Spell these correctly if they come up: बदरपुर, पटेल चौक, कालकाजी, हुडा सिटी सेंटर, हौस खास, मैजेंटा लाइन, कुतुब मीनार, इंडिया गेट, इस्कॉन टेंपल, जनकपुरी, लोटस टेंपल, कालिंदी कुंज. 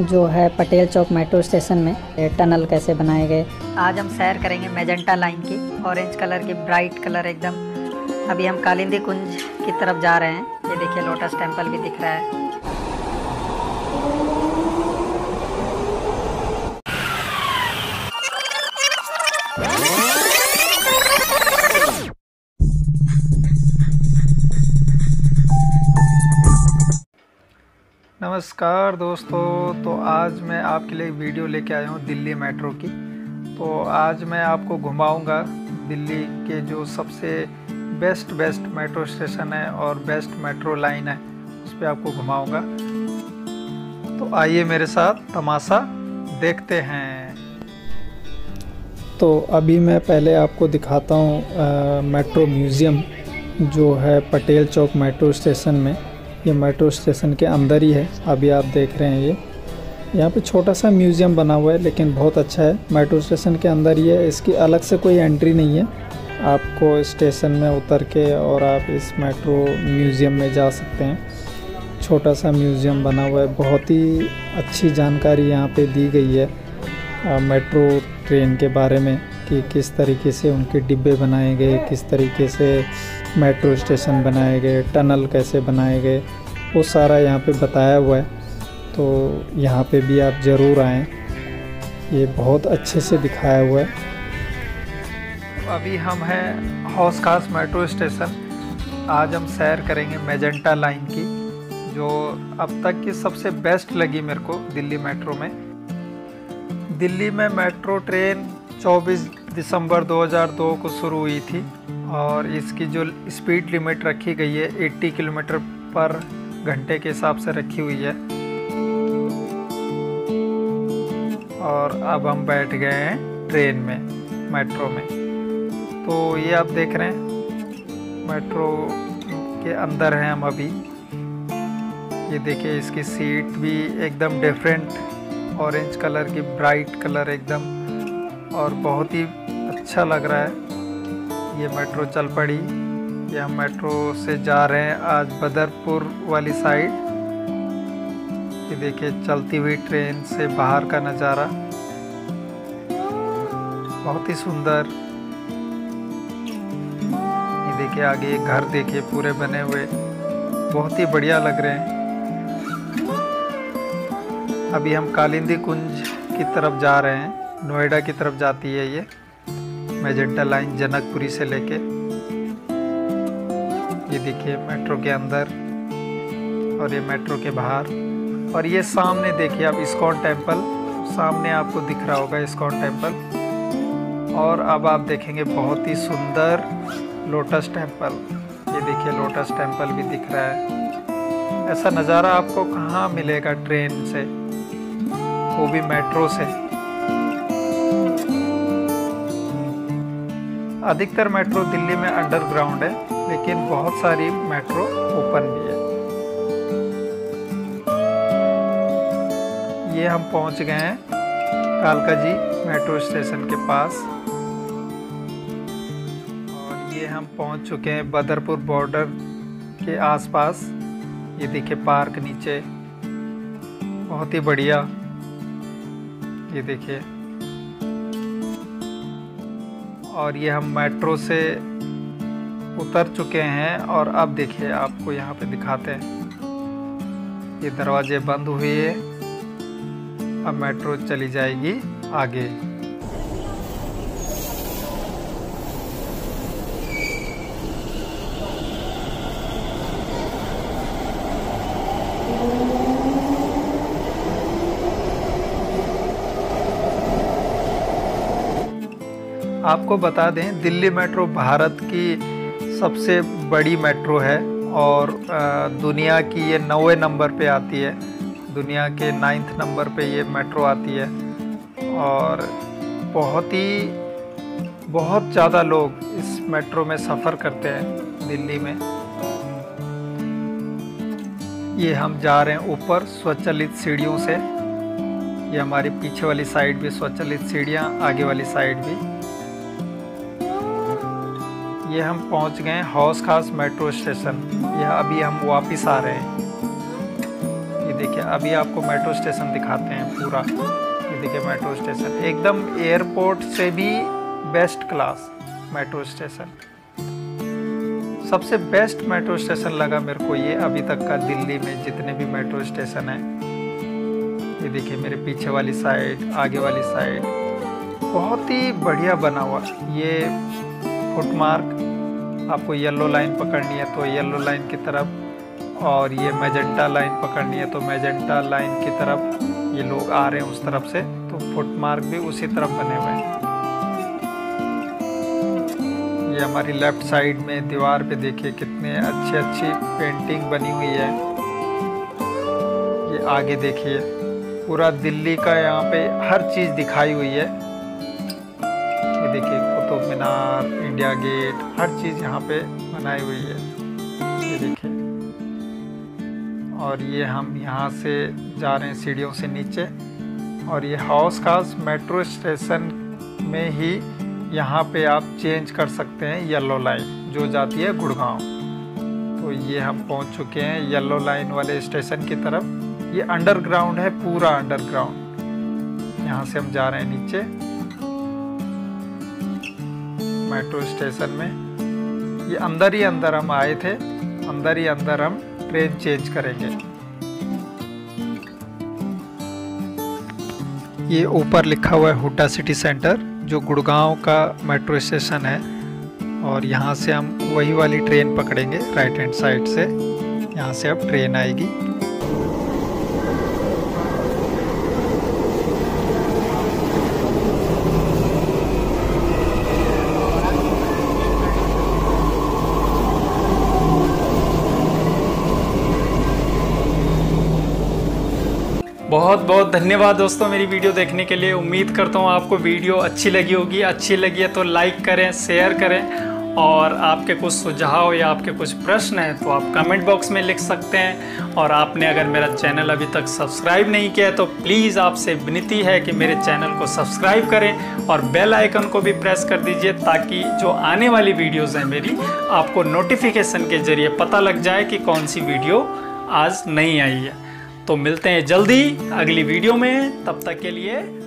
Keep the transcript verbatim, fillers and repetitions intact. जो है पटेल चौक metro station में टनल कैसे बनाए गए। आज हम सैर करेंगे मैजेंटा लाइन की, ऑरेंज कलर की, ब्राइट कलर एकदम। अभी हम कालिंदी कुंज की तरफ जा रहे हैं। ये देखिए लोटस टेंपल भी दिख रहा है। नमस्कार दोस्तों, तो आज मैं आपके लिए वीडियो लेके आया हूँ दिल्ली मेट्रो की। तो आज मैं आपको घुमाऊँगा दिल्ली के जो सबसे बेस्ट बेस्ट मेट्रो स्टेशन है और बेस्ट मेट्रो लाइन है, उस पर आपको घुमाऊँगा। तो आइए मेरे साथ तमाशा देखते हैं। तो अभी मैं पहले आपको दिखाता हूँ मेट्रो म्यूज़ियम जो है पटेल चौक मेट्रो स्टेशन में। ये मेट्रो स्टेशन के अंदर ही है, अभी आप देख रहे हैं। ये यहाँ पे छोटा सा म्यूज़ियम बना हुआ है लेकिन बहुत अच्छा है। मेट्रो स्टेशन के अंदर ही है, इसकी अलग से कोई एंट्री नहीं है। आपको स्टेशन में उतर के और आप इस मेट्रो म्यूज़ियम में जा सकते हैं। छोटा सा म्यूज़ियम बना हुआ है, बहुत ही अच्छी जानकारी यहाँ पे दी गई है मेट्रो ट्रेन के बारे में कि किस तरीके से उनके डिब्बे बनाए गए, किस तरीके से मेट्रो स्टेशन बनाए गए, टनल कैसे बनाए गए, वो सारा यहाँ पे बताया हुआ है। तो यहाँ पे भी आप ज़रूर आएँ, ये बहुत अच्छे से दिखाया हुआ है। अभी हम हैं हौस खास मेट्रो स्टेशन। आज हम सैर करेंगे मैजेंटा लाइन की, जो अब तक की सबसे बेस्ट लगी मेरे को दिल्ली मेट्रो में। दिल्ली में मेट्रो ट्रेन चौबीस दिसंबर दो हज़ार दो को शुरू हुई थी और इसकी जो स्पीड लिमिट रखी गई है अस्सी किलोमीटर पर घंटे के हिसाब से रखी हुई है। और अब हम बैठ गए हैं ट्रेन में, मेट्रो में। तो ये आप देख रहे हैं मेट्रो के अंदर हैं हम अभी। ये देखिए इसकी सीट भी एकदम डिफरेंट, ऑरेंज कलर की, ब्राइट कलर एकदम, और बहुत ही अच्छा लग रहा है। ये मेट्रो चल पड़ी। ये हम मेट्रो से जा रहे हैं आज बदरपुर वाली साइड। ये देखिए चलती हुई ट्रेन से बाहर का नज़ारा बहुत ही सुंदर। ये देखिए आगे घर देखिए पूरे बने हुए, बहुत ही बढ़िया लग रहे हैं। अभी हम कालिंदी कुंज की तरफ जा रहे हैं, नोएडा की तरफ जाती है ये मैजेंटा लाइन, जनकपुरी से लेके। ये देखिए मेट्रो के अंदर और ये मेट्रो के बाहर। और ये सामने देखिए आप इस्कॉन टेंपल, सामने आपको दिख रहा होगा इस्कॉन टेंपल। और अब आप देखेंगे बहुत ही सुंदर लोटस टेंपल। ये देखिए लोटस टेंपल भी दिख रहा है। ऐसा नज़ारा आपको कहाँ मिलेगा ट्रेन से, वो भी मेट्रो से। अधिकतर मेट्रो दिल्ली में अंडरग्राउंड है लेकिन बहुत सारी मेट्रो ओपन भी है। ये हम पहुंच गए हैं कालकाजी मेट्रो स्टेशन के पास। और ये हम पहुंच चुके हैं बदरपुर बॉर्डर के आसपास। ये देखिए पार्क नीचे, बहुत ही बढ़िया। ये देखिए, और ये हम मेट्रो से उतर चुके हैं। और अब देखिए आपको यहाँ पे दिखाते हैं, ये दरवाजे बंद हुए हैं। अब मेट्रो चली जाएगी आगे। आपको बता दें, दिल्ली मेट्रो भारत की सबसे बड़ी मेट्रो है और दुनिया की ये नौवें नंबर पे आती है। दुनिया के नाइन्थ नंबर पे ये मेट्रो आती है। और बहुत ही बहुत ज़्यादा लोग इस मेट्रो में सफ़र करते हैं दिल्ली में। ये हम जा रहे हैं ऊपर स्वचालित सीढ़ियों से। ये हमारी पीछे वाली साइड भी स्वचालित सीढ़ियाँ, आगे वाली साइड भी। ये हम पहुंच गए हौस खास मेट्रो स्टेशन। यह अभी हम वापस आ रहे हैं। ये देखिए अभी आपको मेट्रो स्टेशन दिखाते हैं पूरा। ये देखिए मेट्रो स्टेशन एकदम एयरपोर्ट से भी बेस्ट क्लास मेट्रो स्टेशन, सबसे बेस्ट मेट्रो स्टेशन लगा मेरे को ये अभी तक का दिल्ली में जितने भी मेट्रो स्टेशन है। ये देखिए मेरे पीछे वाली साइड, आगे वाली साइड बहुत ही बढ़िया बना हुआ। ये फुटमार्क आपको येलो लाइन पकड़नी है तो येलो लाइन की तरफ, और ये मैजेंटा लाइन पकड़नी है तो मैजेंटा लाइन की तरफ ये लोग आ रहे हैं उस तरफ से, तो फुटमार्क भी उसी तरफ बने हुए हैं। ये हमारी लेफ्ट साइड में दीवार पे देखिए कितने अच्छी अच्छी पेंटिंग बनी हुई है। ये आगे देखिए पूरा दिल्ली का यहाँ पे हर चीज़ दिखाई हुई है। ये देखिए कुतुब मीनार, इंडिया गेट, हर चीज़ यहाँ पे बनाई हुई है। ये देखिए, और ये हम यहाँ से जा रहे हैं सीढ़ियों से नीचे, और ये हौस खास मेट्रो स्टेशन में ही यहाँ पे आप चेंज कर सकते हैं येलो लाइन जो जाती है गुड़गांव। तो ये हम पहुँच चुके हैं येलो लाइन वाले स्टेशन की तरफ। ये अंडरग्राउंड है, पूरा अंडरग्राउंड। यहाँ से हम जा रहे हैं नीचे मेट्रो स्टेशन में। ये अंदर ही अंदर हम आए थे, अंदर ही अंदर हम ट्रेन चेंज करेंगे। ये ऊपर लिखा हुआ है हुडा सिटी सेंटर जो गुड़गांव का मेट्रो स्टेशन है, और यहाँ से हम वही वाली ट्रेन पकड़ेंगे राइट हैंड साइड से। यहाँ से अब ट्रेन आएगी। बहुत बहुत धन्यवाद दोस्तों मेरी वीडियो देखने के लिए। उम्मीद करता हूँ आपको वीडियो अच्छी लगी होगी। अच्छी लगी है तो लाइक करें, शेयर करें, और आपके कुछ सुझाव या आपके कुछ प्रश्न हैं तो आप कमेंट बॉक्स में लिख सकते हैं। और आपने अगर मेरा चैनल अभी तक सब्सक्राइब नहीं किया है तो प्लीज़ आपसे विनती है कि मेरे चैनल को सब्सक्राइब करें और बेल आइकन को भी प्रेस कर दीजिए, ताकि जो आने वाली वीडियोज़ हैं मेरी आपको नोटिफिकेशन के ज़रिए पता लग जाए कि कौन सी वीडियो आज नहीं आई है। तो मिलते हैं जल्दी अगली वीडियो में, तब तक के लिए।